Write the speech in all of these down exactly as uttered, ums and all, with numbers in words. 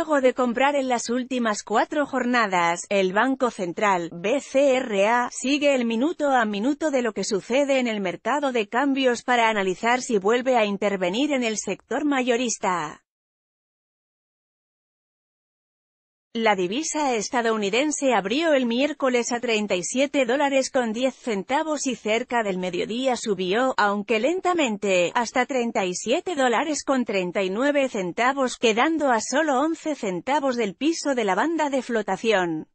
Luego de comprar en las últimas cuatro jornadas, el Banco Central, B C R A, sigue el minuto a minuto de lo que sucede en el mercado de cambios para analizar si vuelve a intervenir en el sector mayorista. La divisa estadounidense abrió el miércoles a treinta y siete dólares con diez centavos y cerca del mediodía subió, aunque lentamente, hasta treinta y siete dólares con treinta y nueve centavos, quedando a solo once centavos del piso de la banda de flotación.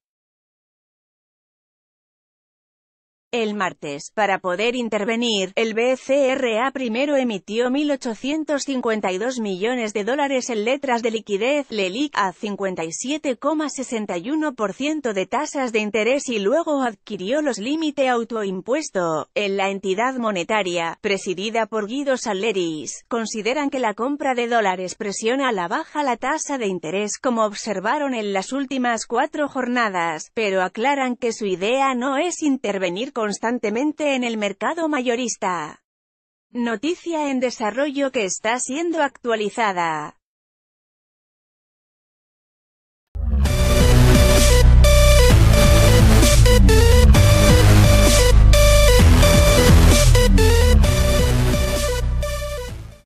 El martes, para poder intervenir, el B C R A primero emitió mil ochocientos cincuenta y dos millones de dólares en letras de liquidez, L E L I C, a cincuenta y siete coma sesenta y uno por ciento de tasas de interés y luego adquirió los límite autoimpuesto. En la entidad monetaria, presidida por Guido Saleris, consideran que la compra de dólares presiona a la baja la tasa de interés como observaron en las últimas cuatro jornadas, pero aclaran que su idea no es intervenir con constantemente en el mercado mayorista. Noticia en desarrollo que está siendo actualizada.